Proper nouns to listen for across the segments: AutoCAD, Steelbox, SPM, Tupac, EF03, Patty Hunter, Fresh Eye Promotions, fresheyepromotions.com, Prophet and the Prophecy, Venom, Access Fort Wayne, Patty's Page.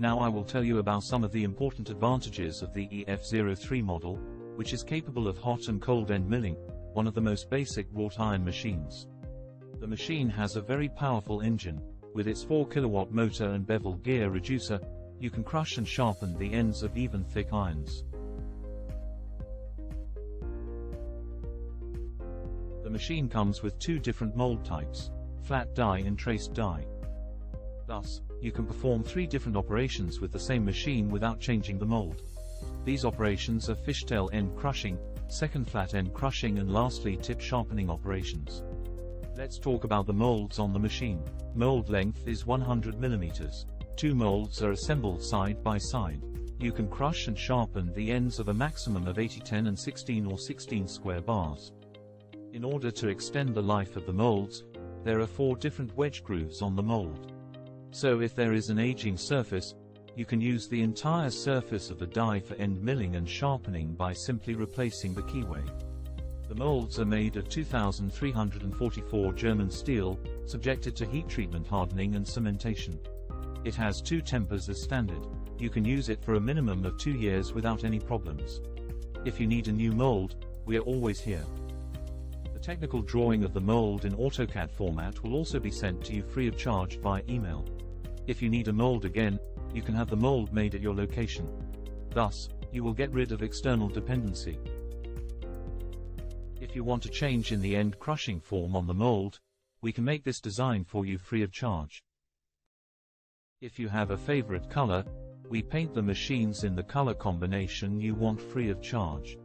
Now I will tell you about some of the important advantages of the EF03 model, which is capable of hot and cold end milling, one of the most basic wrought iron machines. The machine has a very powerful engine. With its 4 kW motor and bevel gear reducer, you can crush and sharpen the ends of even thick irons. The machine comes with 2 different mold types, flat die and traced die. Thus, you can perform 3 different operations with the same machine without changing the mold. These operations are fishtail end crushing, second flat end crushing, and lastly tip sharpening operations. Let's talk about the molds on the machine. Mold length is 100 mm. 2 molds are assembled side by side. You can crush and sharpen the ends of a maximum of 80, 10 and 16 or 16 square bars. In order to extend the life of the molds, there are 4 different wedge grooves on the mold. So if there is an aging surface, you can use the entire surface of the die for end milling and sharpening by simply replacing the keyway. The molds are made of 2,344 German steel, subjected to heat treatment, hardening and cementation. It has 2 tempers as standard. You can use it for a minimum of 2 years without any problems. If you need a new mold, we are always here. The technical drawing of the mold in AutoCAD format will also be sent to you free of charge via email. If you need a mold again, you can have the mold made at your location. Thus, you will get rid of external dependency. If you want a change in the end crushing form on the mold, we can make this design for you free of charge. If you have a favorite color, we paint the machines in the color combination you want free of charge.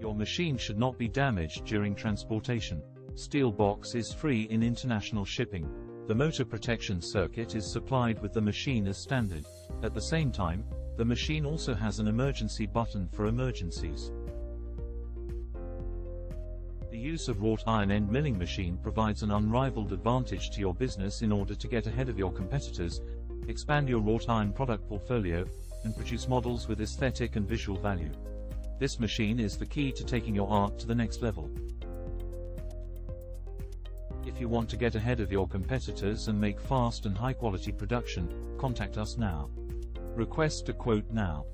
Your machine should not be damaged during transportation. Steelbox is free in international shipping. The motor protection circuit is supplied with the machine as standard. At the same time, the machine also has an emergency button for emergencies. The use of wrought iron end milling machine provides an unrivaled advantage to your business in order to get ahead of your competitors, expand your wrought iron product portfolio, and produce models with aesthetic and visual value. This machine is the key to taking your art to the next level. If you want to get ahead of your competitors and make fast and high-quality production, contact us now. Request a quote now.